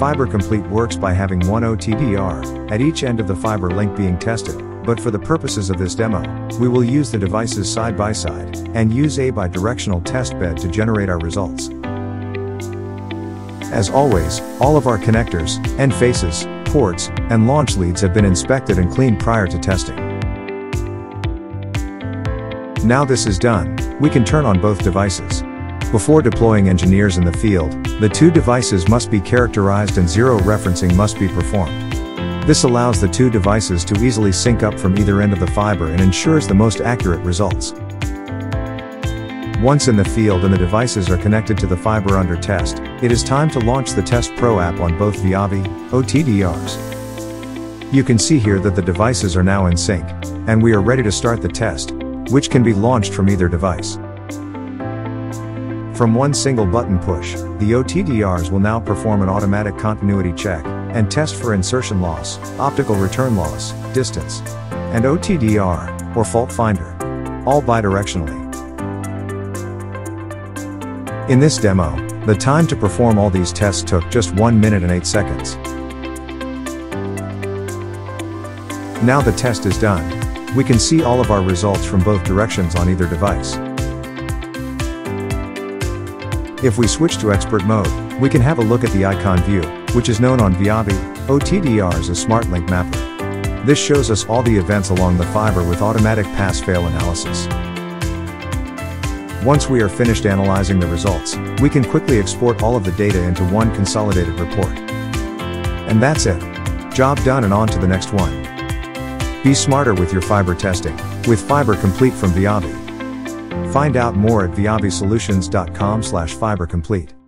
Fiber Complete works by having one OTDR at each end of the fiber link being tested, but for the purposes of this demo, we will use the devices side by side and use a bidirectional test bed to generate our results. As always, all of our connectors, end faces, ports, and launch leads have been inspected and cleaned prior to testing. Now this is done, we can turn on both devices. Before deploying engineers in the field, the two devices must be characterized and zero referencing must be performed. This allows the two devices to easily sync up from either end of the fiber and ensures the most accurate results. Once in the field and the devices are connected to the fiber under test, it is time to launch the TestPro app on both VIAVI OTDRs. You can see here that the devices are now in sync, and we are ready to start the test, which can be launched from either device. From one single button push, the OTDRs will now perform an automatic continuity check and test for insertion loss, optical return loss, distance, and OTDR, or fault finder, all bidirectionally. In this demo, the time to perform all these tests took just 1 minute and 8 seconds. Now the test is done. We can see all of our results from both directions on either device. If we switch to expert mode, we can have a look at the icon view, which is known on VIAVI OTDRs as SmartLink Mapper. This shows us all the events along the fiber with automatic pass-fail analysis. Once we are finished analyzing the results, we can quickly export all of the data into one consolidated report. And that's it. Job done and on to the next one. Be smarter with your fiber testing, with Fiber Complete from VIAVI. Find out more at viavisolutions.com/fibercomplete.